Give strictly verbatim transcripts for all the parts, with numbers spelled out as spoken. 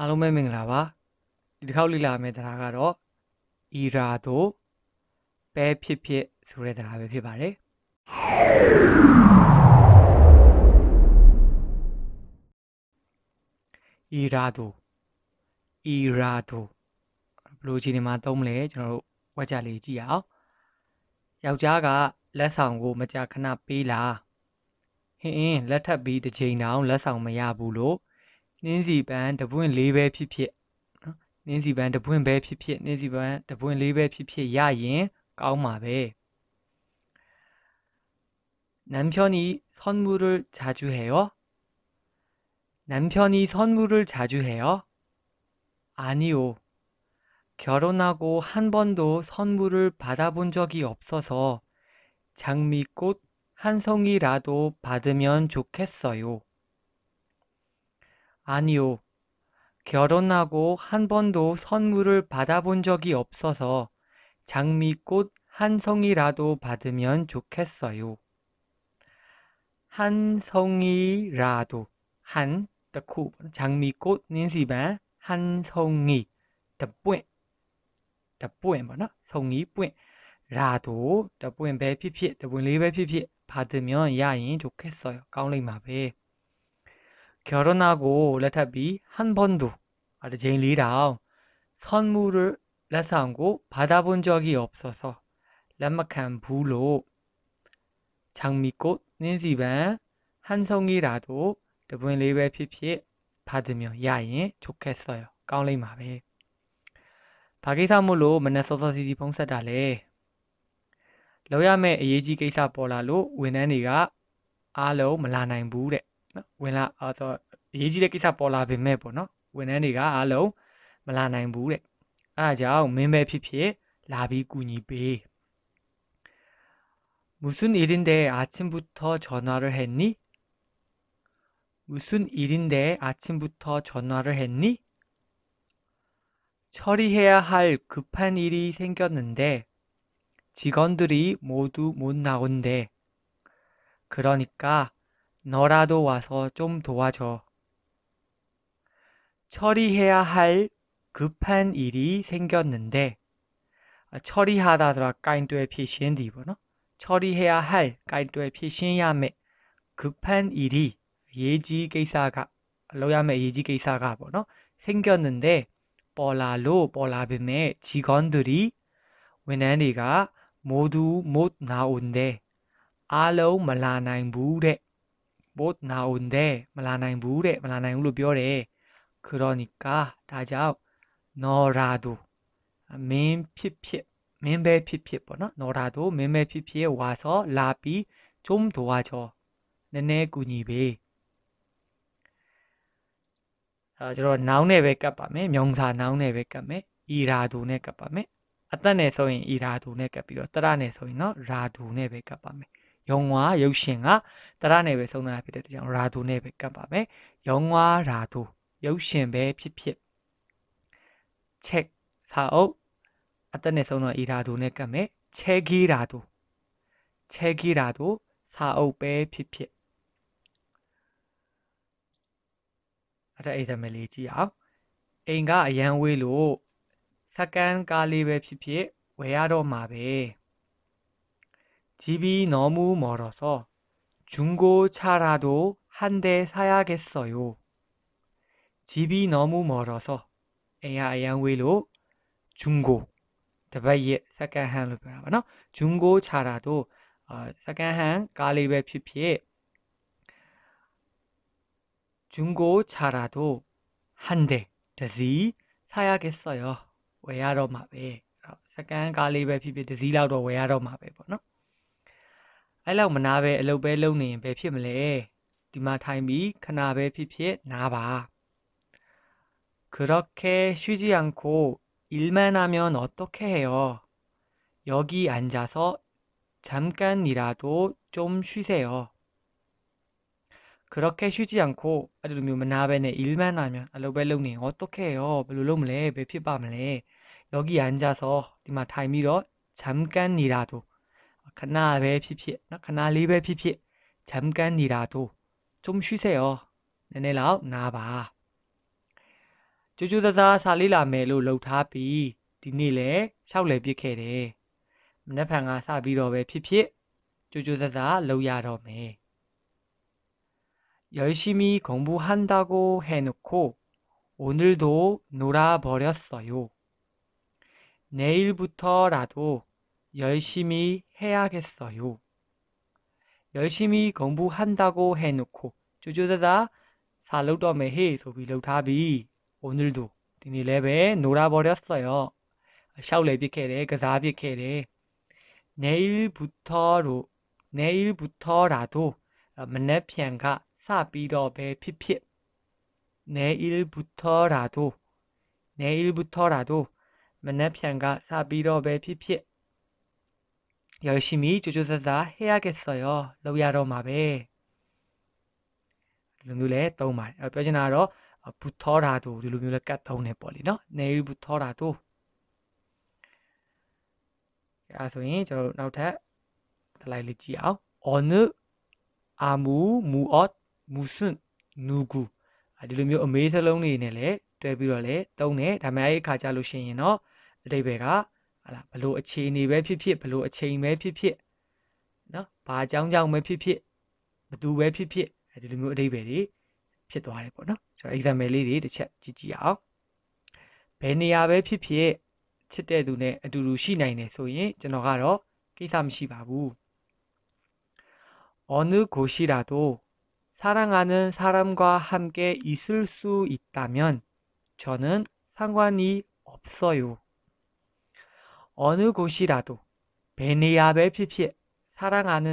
အားလုံးပဲမင်္ဂလာပါဒီတစ်ခေါက်လေ့လာမယ့်တရားကတော့ irato ပဲဖြစ်ဖြစ်ဆိုတဲ့တရားပဲဖြစ်ပါတယ် irato irato ဘယ်လိုအခြေအနေမှာသုံးမလဲကျွန်တော်တို့ဝါကျလေးကြည့်အောင်ယောက်ျားကလက်ဆောင်ကိုမကြာခဏပေးလာဟင်းအင်းလက်ထပ်ပြီးတစ်ချိန်တောင်လက်ဆောင်မရဘူးလို့နှင်းစီပန်းတပွင့်လေးပဲဖြစ်ဖြစ်နော်နှင်းစီပန်းတပွင့်ပဲဖြစ်ဖြစ်နှင်းစီပန်းတပွင့်လေးပဲဖြစ်ဖြစ်ရရင်ကောင်းမှာပဲ남편이 선물을 자주 해요 남편이 선물을 자주 해요 아니요 결혼하고 한 번도 선물을 받아본 적이 없어서 장미꽃 한 송이라도 받으면 좋겠어요. 아니요. 결혼하고 한 번도 선물을 받아본 적이 없어서 장미꽃 한 송이라도 받으면 좋겠어요. 한 송이라도 한 덕후 장미꽃 닌시반 한 송이 덕분တပွင့်ပေါ့နော်ဆုံကြီးပွင့်ရာတို့တပွင့်ပဲဖြစ်ဖြစ်တပွင့်လေးပဲဖြစ်ဖြစ်ဘာတင်မြောင်းရရင်좋겠어요ကောင်းလိမ့်မှာပဲ결혼하고လက်ထပ်ပြီး한번도အတစ်ချိန်လေးတောင်선물을လက်ဆောင်ကို받아본적이없어서လက်မခံဘူးလို့장미꽃닌시반한송이라도တပွင့်လေးပဲဖြစ်ဖြစ်ဘာတင်မြောင်းရရင်좋겠어요ကောင်းလိမ့်မှာပဲဘာကိစ္စမို့လို့မနက်စောစောစီစီဖုံးဆက်တာလဲလောက်ရမယ့်အရေးကြီးကိစ္စပေါ်လာလို့ဝန်ထမ်းတွေကအားလုံးမလာနိုင်ဘူးတဲ့နော်ဝင်လာအော်တော့အရေးကြီးတဲ့ကိစ္စပေါ်လာပေမဲ့ပေါ့နော်ဝန်ထမ်းတွေကအားလုံးမလာနိုင်ဘူးတဲ့အဲအကြောင်းမင်းပဲဖြစ်ဖြစ်လာပြီးကူညီပေး무슨일인데 아침부터 전화를 했니 무슨일인데 아침부터 전화를 했니 처리해야 할 급한 일이 생겼는데 직원들이 모두 못 나온대. 그러니까 너라도 와서 좀 도와줘. 처리해야 할 급한 일이 생겼는데 처리하다더라 까인도의 피신디 번호 처리해야 할 까인도의 피신야매 급한 일이 예지 기사가 로야매 예지 기사가 번호 생겼는데 뽀라로 뽀라빔에 직원들이 외난이가 모두 못 나온대 알로 말라나인부래 못 나온대 말라나인부래 말라나인으로 벼래 그러니까 다자 너라도 맨피피 맨배피피 뻔어 너라도 맨배피피에 와서 라비 좀 도와줘 내내 꾸니베 아, 저러 나운에 백값밤에 명사 나운에 백값에 이라도네 값밤에 아따네 소인 이라도네 값이요 따라네 소인어 라도네 백값밤에 영화 역시가 따라네 배송나 앞에 되죠 라도네 백값밤에 영화 라도 역시 배 피피 책 사업 아따네 소인어 이라도네 값에 책이라도 책이라도 사업 배 피피အဲ့ဒါအိမ်သမလေးကြည့်အောင်အိမ်ကအရန်ဝေးလို့စကန်ကားလေးပဲဖြစ်ဖြစ်ဝယ်ရတော့မှာပဲ집이 너무 멀어서 중고차라도 한 대 사야겠어요 집이 너무 멀어서အိမ်ကအရန်ဝေးလို့중고တပတ်ရဲ့စကန်ဟန်လို့ပြောတာပါနော်중고차라도စကန်ဟန်ကားလေးပဲဖြစ်ဖြစ်중고차라도 한 대, 다시 사야겠어요. 외야로 마베. 사간 가리베 피피 다시라도 외야로 마베. 보노. 알라고 마나베 알로베 롱네인 베 피메레. 디마 타임비 카나베 피피에 나바. 그렇게 쉬지 않고 일만 하면 어떻게 해요? 여기 앉아서 잠깐이라도 좀 쉬세요. 그렇게 쉬지 않고 아주 미만하베네 일만 하면 알로벨롱님 어떻게 해요? 별로롬래 배피밤래 여기 앉아서 이마 타이미로 잠깐이라도 가나베 피피 가나리베 피피 잠깐이라도 좀 쉬세요. 내내라 나봐 조조다다사리라멜로로타비디니레샤올레빗케레문나판가사비로베피피조조다다로야로메열심히공부한다고해놓고오늘도놀아버렸어요내일부터라도열심히해야겠어요열심히공부한다고해놓고조조다다사로더메헤소비로타비오늘도 디니레베놀아버렸어요. 샤올레빗케레그사빗케레내일부터로내일부터라도문나편가사비로베피피내일부터라도내일부터라도문나편가사비로베피피열심히조조사사해야겠어요로야로마베눈눈에떠오마뼈지나로부터라도ဒီလိုမျိုးလဲကတ်သုံးနေပေါ့လေနော်နေ일부터라도အဲဆိုရင်ကျွန်တော်နောက်ထပ်စလိုက်လေးကြည့်အောင်어느아무무엇무슨누구ဒီလိုမျိုးအမေးစလုံးတွေနဲ့လဲတွဲပြီးတော့လဲသုံးတယ်ဒါမှမဟုတ်အခါကြလို့ရှိရင်တော့အဓိပ္ပာယ်ကဟာလားဘလို့အခြေအနေပဲဖြစ်ဖြစ်ဘလို့အချိန်ပဲဖြစ်ဖြစ်နော်ဘာအကြောင်းကြောင့်ပဲဖြစ်ဖြစ်ဘသူပဲဖြစ်ဖြစ်ဒီလိုမျိုးအဓိပ္ပာယ်တွေဖြစ်သွားတယ်ပေါ့နော်ကျွန်တော် example လေးတွေတစ်ချက်ကြည့်ကြည့်အောင်ဘယ်နေရာပဲဖြစ်ဖြစ်ချစ်တဲ့သူနဲ့အတူတူရှိနိုင်တယ်ဆိုရင်ကျွန်တော်ကတော့ကိစ္စမရှိပါဘူး어느곳이라도사랑하는사람과함께있을수있다면저는상관이없어요어느곳이라도ဘယ်နေရာပဲဖြစ်ဖြစ်사랑하는사람과치대두네루네함께아두루있을수있다면시나이메소인저는저너가로상관이없어요게이사미시바부블로사가베피피야라몰로제두뷰비드세라피지바바마마뼈베네떼니로피바바노블로사가베피피야레까운네아신비레바베뼈뼈아신비라몰로야라몰로제두뷰비드세라피지바뼈지바보노아무말이라도좋으니까제발대답좀해보세요아무말이라도좋으니까아무말바사가베피피블로사가베피피너바사가베피피블로사가베피피좋으니까까우나몰로야라몰로보너까우나몰로야라몰로제발대답좀해주세요해보세요제발제주뷰비대답좀해보세요피라리드세요로지바뼈지바드세요피지바영수가로블로게이사베피피롱나이네루바아라장용지비안난지바영수씨는무슨일이라도할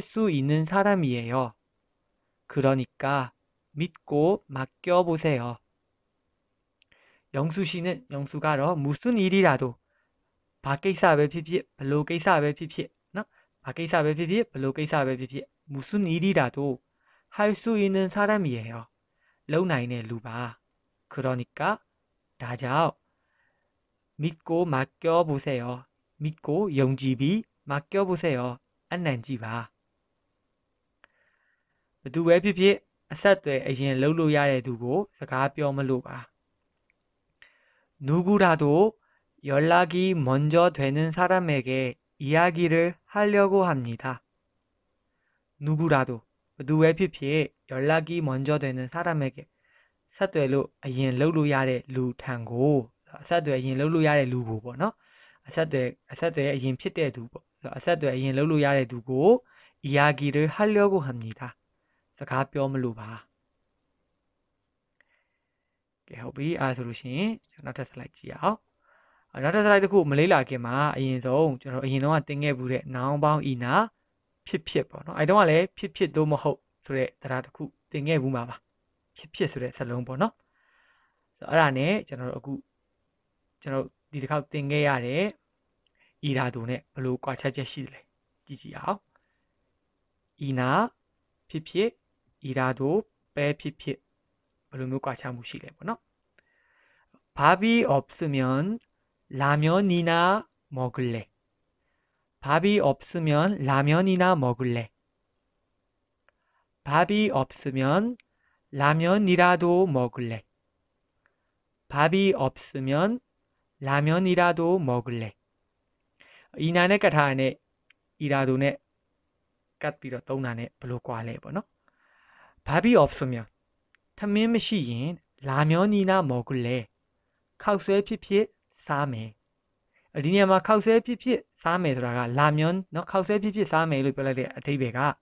수 있는 사람이에요그러니까믿고맡겨보세요영수씨는영수가로무슨일이라도바게이사베피피블로게이사베피피바게이사베피피블로게이사베피피무슨일이라도할 수 있는 사람이에요롱나이네루바그러니까다자믿고맡겨보세요믿고용지비맡겨보세요안난지바바두베피피아삿돼아진로로야레두고사가뼈멀로바누구라도연락이먼저되는사람에게이야기를 하려고 합니다. 누구라도, 누구에 피피에 연락이 먼저 되는 사람에게, 삿돼로အရင်လုပ်လို့ရတဲ့လူထံကို삿돼အရင်လုပ်လို့ရတဲ့လူကိုပေါ့နော်။삿돼 삿돼အရင်ဖြစ်တဲ့သူပေါ့။삿돼အရင်လုပ်လို့ရတဲ့သူကို이야기를 하려고 합니다.စကားပြောမလို့ပါ။ကဲဟုတ်ပြီအားဆိုလို့ရှိရင်ကျွန်တော်တစ်စလိုက်ကြည့်အောင်နောက်တစ် slide တစ်ခုမလေးလာခင်မှာအရင်ဆုံးကျွန်တော်အရင်တော့ကတင်ခဲ့ဘူးတဲ့နောင်ပေါင်းဤနာဖြစ်ဖြစ်ပေါ့နော်အဲတုန်းကလည်းဖြစ်ဖြစ်သို့မဟုတ်ဆိုတဲ့တရားတစ်ခုတင်ခဲ့ဘူးမှာပါဖြစ်ဖြစ်ဆိုတဲ့စလုံးပေါ့နော်ဆိုတော့အဲ့ဒါနဲ့ကျွန်တော်အခုကျွန်တော်ဒီတစ်ခေါက်တင်ခဲ့ရတဲ့ဤဓာတုနဲ့ဘယ်လိုကွာခြားချက်ရှိလဲကြည့်ကြည့်အောင်ဤနာဖြစ်ဖြစ်ဤဓာတုပဲဖြစ်ဖြစ်ဘယ်လိုမျိုးကွာခြားမှုရှိလဲပေါ့နော်ဘာဘီအော့ဆမန်라면이나 먹을래? 밥이 없으면 라면이나 먹을래? 밥이 없으면 라면이라도 먹을래? 밥이 밥이 없으면 라면이라도 먹을래. 이난의 가타네 이라도네 갓비로 떠나네 블로코알레 보노. 밥이 없으면 탐미미시인 라면이나 먹을래. 카우스에 피피에 싸매. 리니아마 카우스에 피피에 싸매더라가 라면 너 카우스에 피피에 싸매로 별라데 아데베가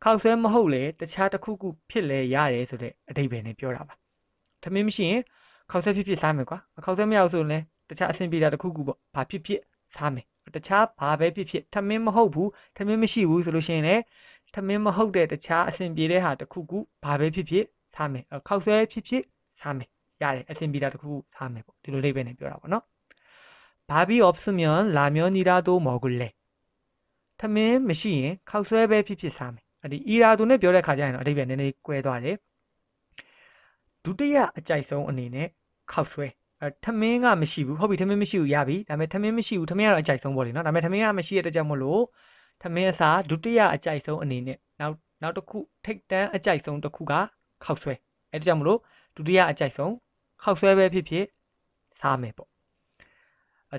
카우스에 뭐홀레 대차 타쿠쿠 필레 야레 소데 아데베네 뼈라바. 탐미미시인 카우스에 피피에 싸매과. 카우스에 미아오소네 대차 아신비다 타쿠쿠 바 피피에 싸매. 대차 바베 피피에 탐미 뭐호부 탐미미시우 소로신네 탐미미호데 대차 아신비레 하 타쿠쿠 바베 피피에 사메. 카우스에 피피에 사메. 야레 에스엠비라도 사메. 뒤로 레벨에 뼈라고 너. 밥이 없으면 라면이라도 먹을래. 탐메 메시에 카우스에 피피에 사메. 아니 이라도네 뼈에 가자는 레벨에 내 꿰도 아래. 두대야 아짜이송 언니네 카우스에. 탐메가 메시부. 허비 탐메 메시우 야비. 다음에 탐메 메시우 탐메야 아짜이송 버리 너. 다음에 탐메가 메시에 되자 몰로. 탐메사 두대야 아짜이송 언니네. 나우 나우도쿠 택단 아짜이송 도쿠가 카우스에. 에드자므로 두리야 아짜이송 카우스에 피피에 사메보.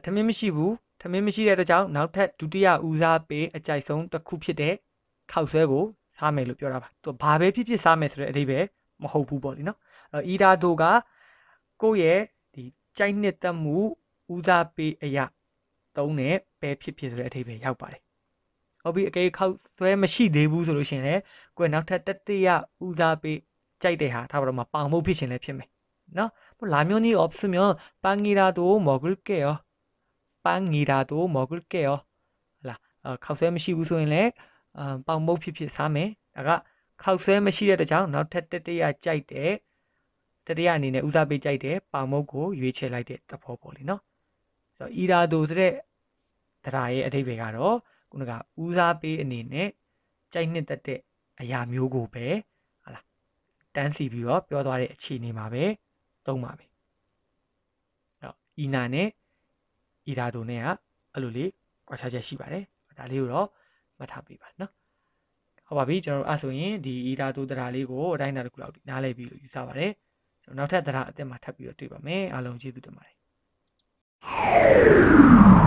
탐미미시부 탐미미시에드장 나우탓 두리야 우자베 아짜이송 타쿠피데 카우스에고 사메로 뼈라바. 또 바베 피피에 사메스레 에디베 모호부보리노. 이라도가 고예 이 짜이네탐무 우자베 아야 똥네 베 피피에스레 에디베 야오바레. 어비 게 카우스에 메시데부 소로신레 고예 나우탓 따띠야 우자베 짜이대하 다바로마 빵모 피신에 피메. 나 라면이 없으면 빵이라도 먹을게요. 빵이라도 먹을게요. 라 카우스엠시 우소인에 빵모 피피 사메. 나가 카우스엠시에 대장 나테테야 짜이대. 테리아니네 우자베 짜이대 빵모고 유이체라이대 따보버리노. 그래서 이라도스레 드라의 아데베가로 그가 우자베 아니네 짜이네 따테 아야 묘고베. 단시비와 뼈다리 치니마베 똥마베. 이난에 이라도네야 알룰리 과차제 시바레. 다리로 맡아비바나. 허바비 저는 아소인 이 이라도 드라리고 라이나르 클라우디 나래비로 유사바레. 저는 나타 드라 아테 맡아비로 뛰바메. 알롱 제두드마레.